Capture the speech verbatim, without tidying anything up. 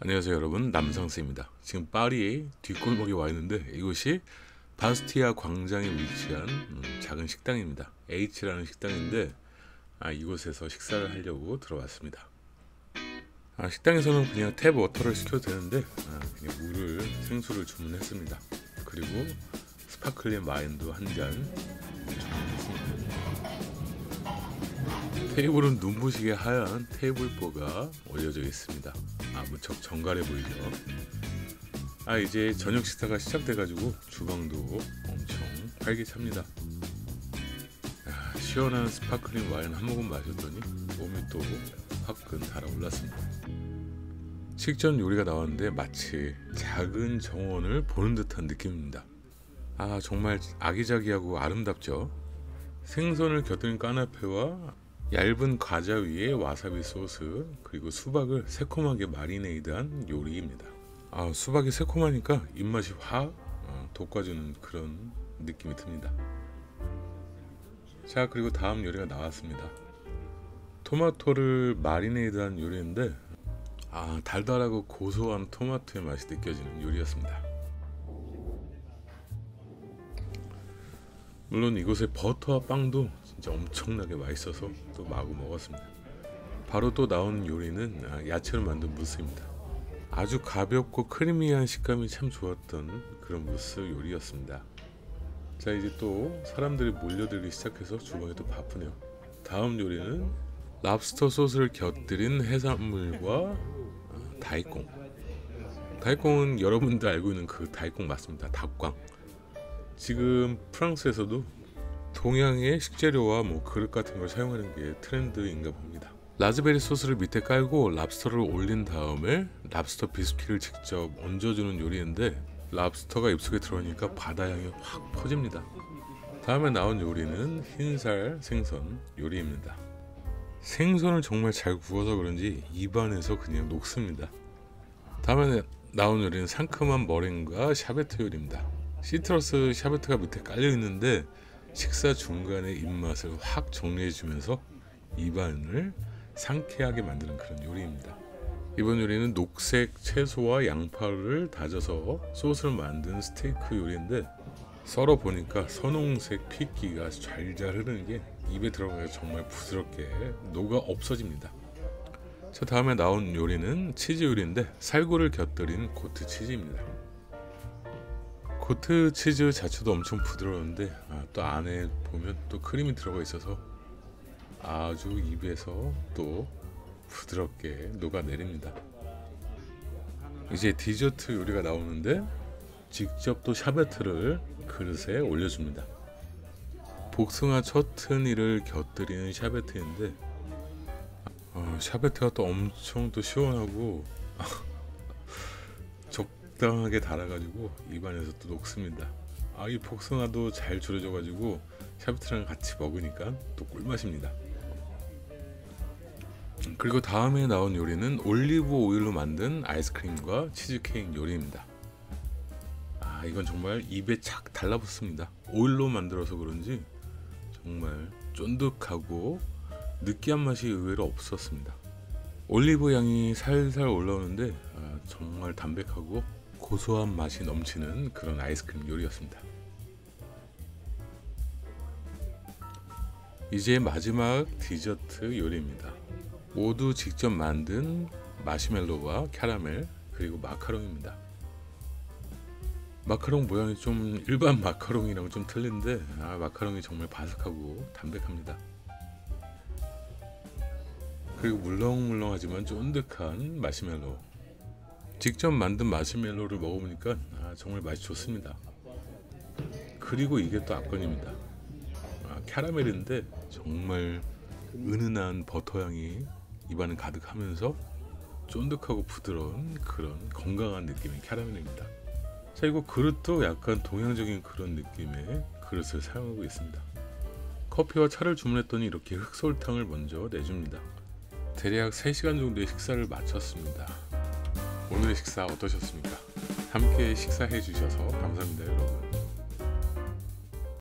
안녕하세요 여러분, 남상스입니다. 지금 파리의 뒷골목에 와 있는데 이곳이 바스티아 광장에 위치한 음, 작은 식당입니다. H라는 식당인데 아, 이곳에서 식사를 하려고 들어왔습니다. 아, 식당에서는 그냥 탭 워터를 시켜도 되는데 아, 그냥 물을, 생수를 주문했습니다. 그리고 스파클링 와인도 한 잔 주문했습니다. 테이블은 눈부시게 하얀 테이블보가 올려져 있습니다. 아, 무척 정갈해 보이죠. 아, 이제 저녁 식사가 시작돼가지고 주방도 엄청 활기찹니다. 아, 시원한 스파클링 와인 한 모금 마셨더니 몸이 또 화끈 달아올랐습니다. 식전 요리가 나왔는데 마치 작은 정원을 보는 듯한 느낌입니다. 아, 정말 아기자기하고 아름답죠. 생선을 곁들인 까나페와 얇은 과자 위에 와사비 소스, 그리고 수박을 새콤하게 마리네이드한 요리입니다. 아, 수박이 새콤하니까 입맛이 확 어, 돋궈주는 그런 느낌이 듭니다. 자, 그리고 다음 요리가 나왔습니다. 토마토를 마리네이드한 요리인데 아, 달달하고 고소한 토마토의 맛이 느껴지는 요리였습니다. 물론 이곳의 버터와 빵도 진짜 엄청나게 맛있어서 또 마구 먹었습니다. 바로 또 나온 요리는 야채로 만든 무스입니다. 아주 가볍고 크리미한 식감이 참 좋았던 그런 무스 요리였습니다. 자, 이제 또 사람들이 몰려들기 시작해서 주방이 또 바쁘네요. 다음 요리는 랍스터 소스를 곁들인 해산물과 다이콩. 다이콩은 여러분들 알고 있는 그 다이콩 맞습니다. 닭광. 지금 프랑스에서도 동양의 식재료와 뭐 그릇 같은 걸 사용하는 게 트렌드인가 봅니다. 라즈베리 소스를 밑에 깔고 랍스터를 올린 다음에 랍스터 비스킷을 직접 얹어주는 요리인데 랍스터가 입속에 들어오니까 바다향이 확 퍼집니다. 다음에 나온 요리는 흰살 생선 요리입니다. 생선을 정말 잘 구워서 그런지 입안에서 그냥 녹습니다. 다음에 나온 요리는 상큼한 머랭과 샤베트 요리입니다. 시트러스 샤베트가 밑에 깔려있는데 식사 중간에 입맛을 확 정리해주면서 입안을 상쾌하게 만드는 그런 요리입니다. 이번 요리는 녹색 채소와 양파를 다져서 소스를 만든 스테이크 요리인데 썰어보니까 선홍색 핏기가 잘잘 흐르는 게 입에 들어가서 정말 부드럽게 녹아 없어집니다. 저 다음에 나온 요리는 치즈 요리인데 살구를 곁들인 고트 치즈입니다. 고트 치즈 자체도 엄청 부드러운데 아, 또 안에 보면 또 크림이 들어가 있어서 아주 입에서 또 부드럽게 녹아내립니다. 이제 디저트 요리가 나오는데 직접 또 샤베트를 그릇에 올려줍니다. 복숭아 처트니를 곁들이는 샤베트인데 아, 샤베트가 또 엄청 또 시원하고 적당하게 달아가지고 입안에서 또 녹습니다. 아, 이 복숭아도 잘 졸여져가지고 샤베트랑 같이 먹으니까 또 꿀맛입니다. 그리고 다음에 나온 요리는 올리브 오일로 만든 아이스크림과 치즈케이크 요리입니다. 아, 이건 정말 입에 착 달라붙습니다. 오일로 만들어서 그런지 정말 쫀득하고 느끼한 맛이 의외로 없었습니다. 올리브 향이 살살 올라오는데 아, 정말 담백하고 고소한 맛이 넘치는 그런 아이스크림 요리였습니다. 이제 마지막 디저트 요리입니다. 모두 직접 만든 마시멜로와 캬라멜, 그리고 마카롱입니다. 마카롱 모양이 좀 일반 마카롱이랑 좀 틀린데 아, 마카롱이 정말 바삭하고 담백합니다. 그리고 물렁물렁하지만 쫀득한 마시멜로. 직접 만든 마시멜로를 먹어보니까 아, 정말 맛이 좋습니다. 그리고 이게 또 압권입니다. 아, 캐러멜인데 정말 은은한 버터향이 입안에 가득하면서 쫀득하고 부드러운 그런 건강한 느낌의 캐러멜입니다. 자, 이거 그릇도 약간 동양적인 그런 느낌의 그릇을 사용하고 있습니다. 커피와 차를 주문했더니 이렇게 흑설탕을 먼저 내줍니다. 대략 세 시간 정도의 식사를 마쳤습니다. 오늘의 식사 어떠셨습니까? 함께 식사해 주셔서 감사합니다, 여러분.